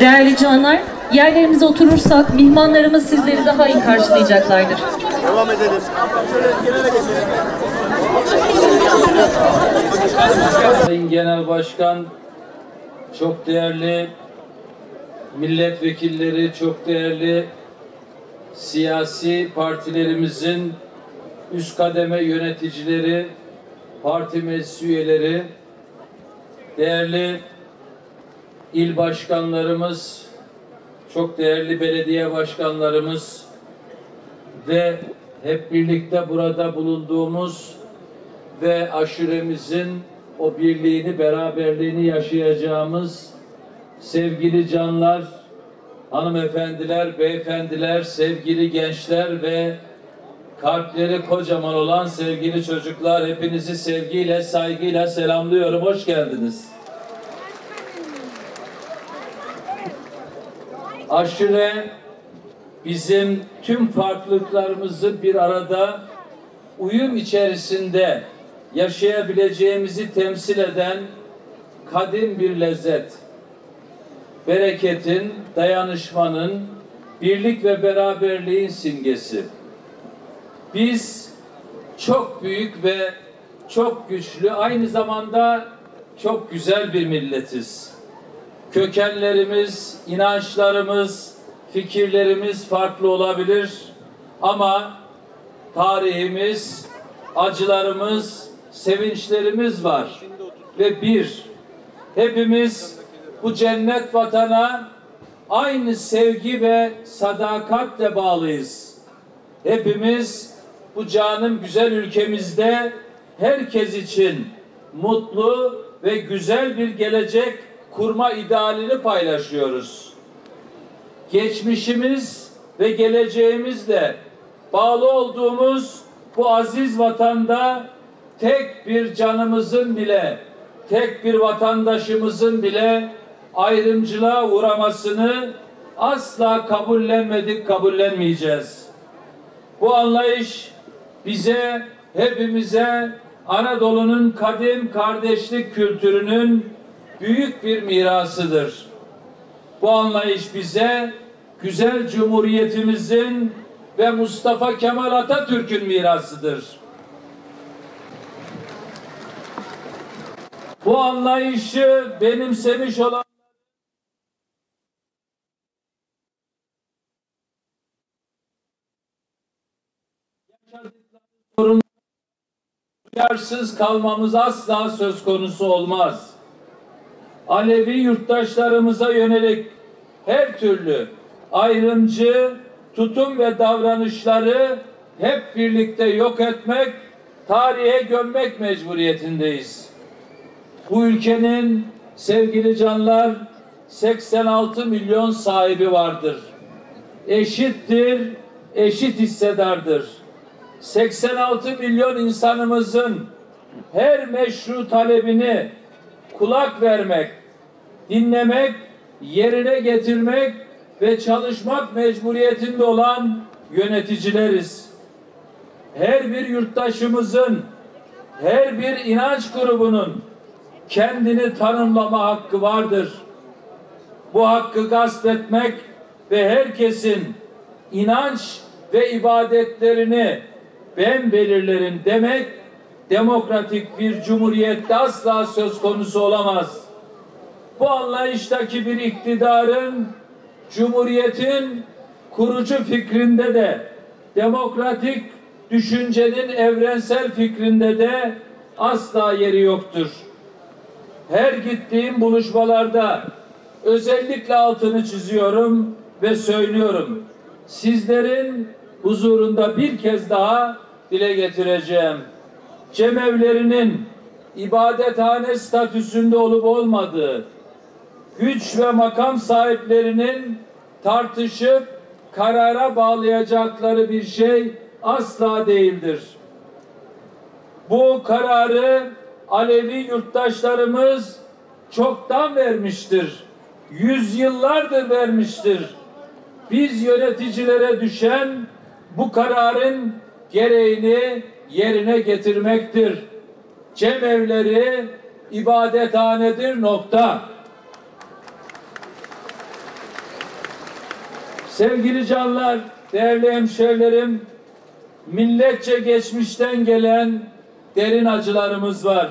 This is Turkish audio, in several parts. Değerli canlar, yerlerimize oturursak mihmanlarımız sizleri daha iyi karşılayacaklardır. Devam ederiz. Sayın Genel Başkan, çok değerli milletvekilleri, çok değerli siyasi partilerimizin üst kademe yöneticileri, parti meclis üyeleri, değerli il başkanlarımız, çok değerli belediye başkanlarımız ve hep birlikte burada bulunduğumuz ve aşuremizin o birliğini, beraberliğini yaşayacağımız sevgili canlar, hanımefendiler, beyefendiler, sevgili gençler ve kalpleri kocaman olan sevgili çocuklar, hepinizi sevgiyle, saygıyla selamlıyorum. Hoş geldiniz. Aşure bizim tüm farklılıklarımızı bir arada uyum içerisinde yaşayabileceğimizi temsil eden kadim bir lezzet. Bereketin, dayanışmanın, birlik ve beraberliğin simgesi. Biz çok büyük ve çok güçlü, aynı zamanda çok güzel bir milletiz. Kökenlerimiz, inançlarımız, fikirlerimiz farklı olabilir ama tarihimiz, acılarımız, sevinçlerimiz var. Ve hepimiz bu cennet vatana aynı sevgi ve sadakatle bağlıyız. Hepimiz bu canım güzel ülkemizde herkes için mutlu ve güzel bir gelecek kurma idealini paylaşıyoruz. Geçmişimiz ve geleceğimizle bağlı olduğumuz bu aziz vatanda tek bir canımızın bile, tek bir vatandaşımızın bile ayrımcılığa uğramasını asla kabullenmedik, kabullenmeyeceğiz. Bu anlayış bize, hepimize Anadolu'nun kadim kardeşlik kültürünün büyük bir mirasıdır. Bu anlayış bize güzel cumhuriyetimizin ve Mustafa Kemal Atatürk'ün mirasıdır. Bu anlayışı benimsemiş olan duyarsız kalmamız asla söz konusu olmaz. Alevi yurttaşlarımıza yönelik her türlü ayrımcı tutum ve davranışları hep birlikte yok etmek, tarihe gömmek mecburiyetindeyiz. Bu ülkenin sevgili canlar 86 milyon sahibi vardır. Eşittir, eşit hissedardır. 86 milyon insanımızın her meşru talebini kulak vermek, dinlemek, yerine getirmek ve çalışmak mecburiyetinde olan yöneticileriz. Her bir yurttaşımızın, her bir inanç grubunun kendini tanımlama hakkı vardır. Bu hakkı gasp etmek ve herkesin inanç ve ibadetlerini ben belirlerim demek, demokratik bir cumhuriyette asla söz konusu olamaz. Bu anlayıştaki bir iktidarın, cumhuriyetin kurucu fikrinde de, demokratik düşüncenin evrensel fikrinde de asla yeri yoktur. Her gittiğim buluşmalarda özellikle altını çiziyorum ve söylüyorum. Sizlerin huzurunda bir kez daha dile getireceğim. Cemevlerinin ibadethane statüsünde olup olmadığı, güç ve makam sahiplerinin tartışıp karara bağlayacakları bir şey asla değildir. Bu kararı Alevi yurttaşlarımız çoktan vermiştir. Yüzyıllardır vermiştir. Biz yöneticilere düşen bu kararın gereğini yerine getirmektir. Cemevleri ibadethanedir, nokta. Sevgili canlar, değerli hemşehrilerim, milletçe geçmişten gelen derin acılarımız var.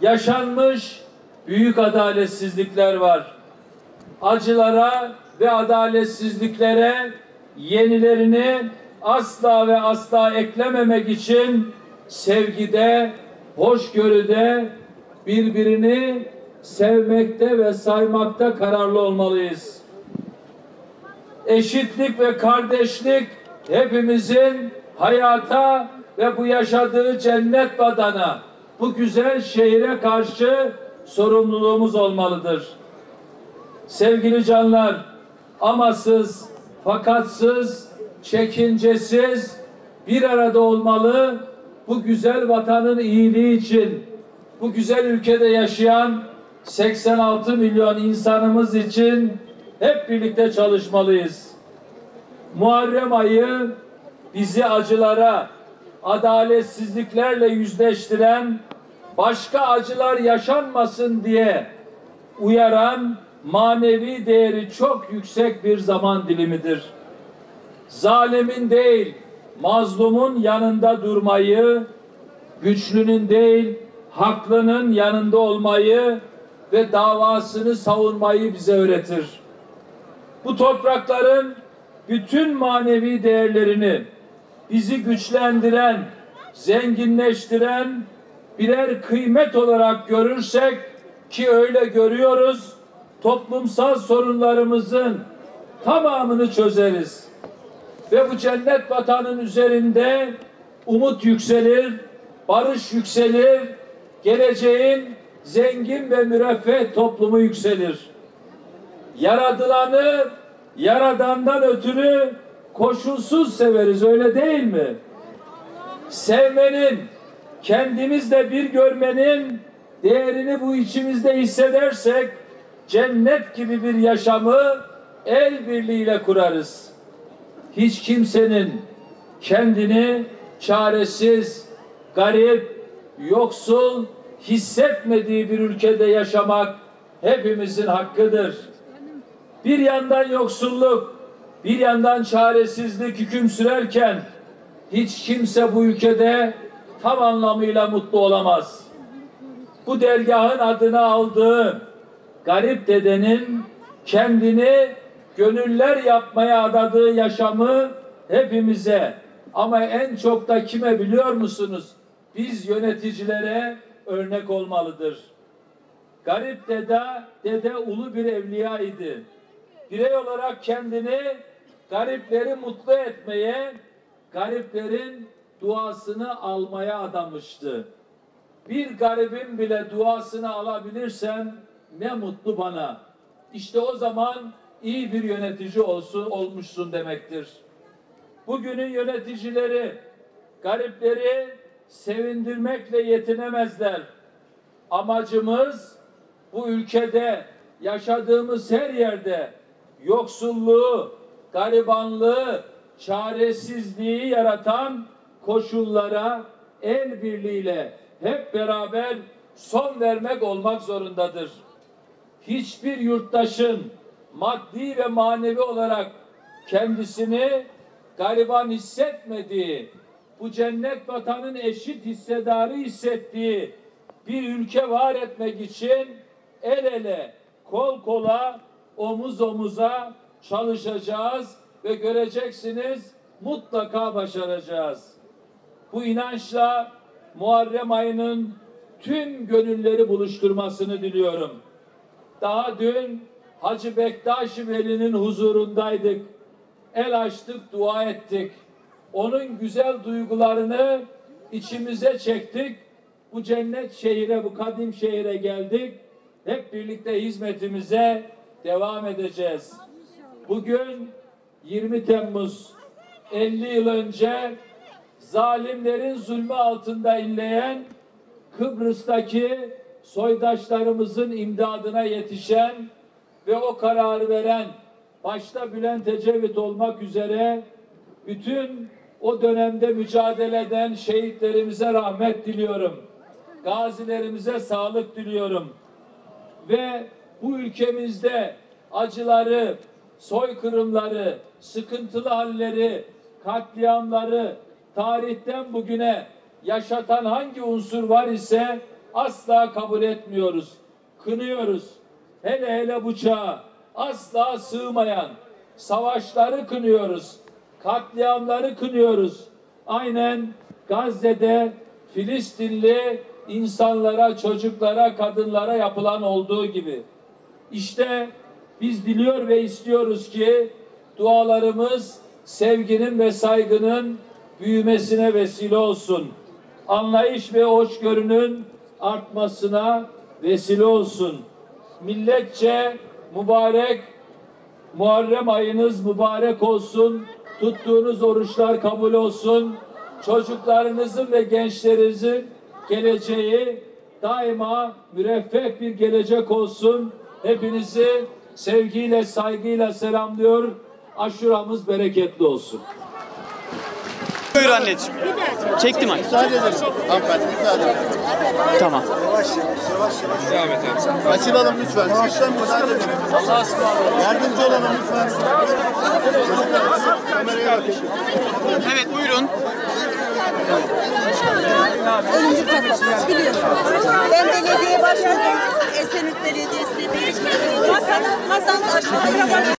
Yaşanmış büyük adaletsizlikler var. Acılara ve adaletsizliklere yenilerini asla ve asla eklememek için sevgide, hoşgörüde birbirini sevmekte ve saymakta kararlı olmalıyız. Eşitlik ve kardeşlik hepimizin hayata ve bu yaşadığı cennet vatana, bu güzel şehire karşı sorumluluğumuz olmalıdır. Sevgili canlar, amasız, fakatsız, çekincesiz bir arada olmalı. Bu güzel vatanın iyiliği için, bu güzel ülkede yaşayan 86 milyon insanımız için hep birlikte çalışmalıyız. Muharrem ayı bizi acılara, adaletsizliklerle yüzleştiren, başka acılar yaşanmasın diye uyaran, manevi değeri çok yüksek bir zaman dilimidir. Zalimin değil, mazlumun yanında durmayı, güçlünün değil, haklının yanında olmayı ve davasını savunmayı bize öğretir. Bu toprakların bütün manevi değerlerini bizi güçlendiren, zenginleştiren birer kıymet olarak görürsek, ki öyle görüyoruz, toplumsal sorunlarımızın tamamını çözeriz. Ve bu cennet vatanın üzerinde umut yükselir, barış yükselir, geleceğin zengin ve müreffeh toplumu yükselir. Yaradılanı Yaradan'dan ötürü koşulsuz severiz, öyle değil mi? Sevmenin, kendimizle bir görmenin değerini bu içimizde hissedersek cennet gibi bir yaşamı el birliğiyle kurarız. Hiç kimsenin kendini çaresiz, garip, yoksul hissetmediği bir ülkede yaşamak hepimizin hakkıdır. Bir yandan yoksulluk, bir yandan çaresizlik hüküm sürerken hiç kimse bu ülkede tam anlamıyla mutlu olamaz. Bu dergahın adını aldığı garip dedenin kendini gönüller yapmaya adadığı yaşamı hepimize, ama en çok da kime biliyor musunuz? Biz yöneticilere örnek olmalıdır. Garip dede ulu bir evliya idi. Birey olarak kendini garipleri mutlu etmeye, gariplerin duasını almaya adamıştı. Bir garibin bile duasını alabilirsem ne mutlu bana. İşte o zaman iyi bir yönetici olmuşsun demektir. Bugünün yöneticileri garipleri sevindirmekle yetinemezler. Amacımız bu ülkede, yaşadığımız her yerde yoksulluğu, garibanlığı, çaresizliği yaratan koşullara el birliğiyle hep beraber son vermek olmak zorundadır. Hiçbir yurttaşın maddi ve manevi olarak kendisini gariban hissetmediği, bu cennet vatanın eşit hissedarı hissettiği bir ülke var etmek için el ele, kol kola, omuz omuza çalışacağız ve göreceksiniz mutlaka başaracağız. Bu inançla Muharrem ayının tüm gönülleri buluşturmasını diliyorum. Daha dün Hacı Bektaş-ı Veli'nin huzurundaydık. El açtık, dua ettik. Onun güzel duygularını içimize çektik. Bu cennet şehire, bu kadim şehire geldik. Hep birlikte hizmetimize devam edeceğiz. Bugün 20 Temmuz, 50 yıl önce zalimlerin zulmü altında inleyen Kıbrıs'taki soydaşlarımızın imdadına yetişen ve o kararı veren, başta Bülent Ecevit olmak üzere bütün o dönemde mücadele eden şehitlerimize rahmet diliyorum. Gazilerimize sağlık diliyorum. Ve bu ülkemizde acıları, soykırımları, sıkıntılı halleri, katliamları tarihten bugüne yaşatan hangi unsur var ise asla kabul etmiyoruz, kınıyoruz. Hele hele bu çağa asla sığmayan savaşları kınıyoruz, katliamları kınıyoruz. Aynen Gazze'de Filistinli insanlara, çocuklara, kadınlara yapılan olduğu gibi. İşte biz diliyor ve istiyoruz ki dualarımız sevginin ve saygının büyümesine vesile olsun. Anlayış ve hoşgörünün artmasına vesile olsun. Milletçe mübarek Muharrem ayınız mübarek olsun. Tuttuğunuz oruçlar kabul olsun. Çocuklarınızın ve gençlerinizin geleceği daima müreffeh bir gelecek olsun. Hepinizi sevgiyle, saygıyla selamlıyor. Aşuramız bereketli olsun. Buyur anneciğim. Çektim anne. Müsaade ederim. Tamam. Yavaş yavaş. Devam et abi. Açılalım lütfen. Lütfen müsaade edin. Allah'a ısmarladık. Yardımcı olalım lütfen. Evet buyurun. Önümüzü kapatacağız biliyorsunuz. Ben belediye başkanıyım. Esenlik Belediyesi'nde. Hasan aşağıya.